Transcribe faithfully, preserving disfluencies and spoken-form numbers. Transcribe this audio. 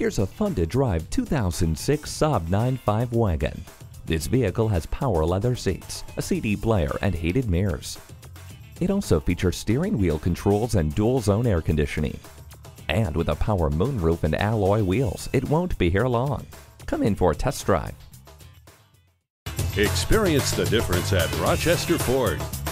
Here's a fun-to-drive two thousand six Saab nine five wagon. This vehicle has power leather seats, a C D player, and heated mirrors. It also features steering wheel controls and dual-zone air conditioning. And with a power moonroof and alloy wheels, it won't be here long. Come in for a test drive. Experience the difference at Rochester Ford.